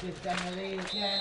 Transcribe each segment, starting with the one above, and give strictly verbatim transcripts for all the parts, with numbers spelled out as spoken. Just on the lead again.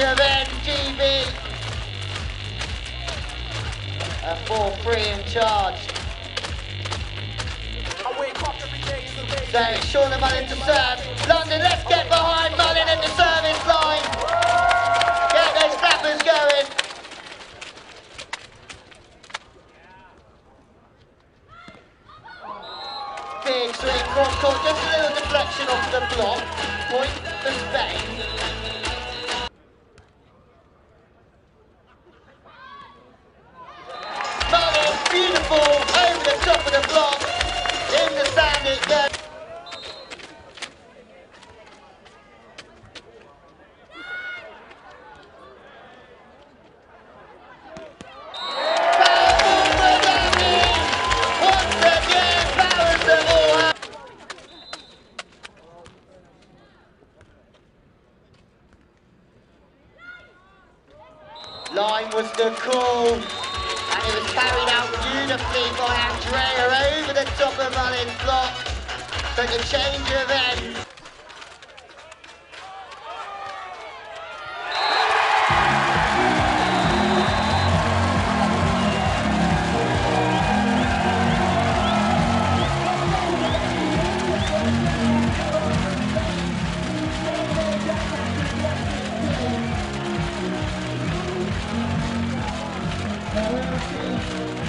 Of N G B, a four three in charge. So Shauna Mullin to serve. London, let's get behind Mullin at the service line. Get those clappers going. Big swing cross court, just a little deflection off the block. Point for Spain. Beautiful, over the top of the block, in the sand it goes. Line was the call. And it was carried out beautifully by Andrea over the top of Mullin's block for the change of end. Thank you.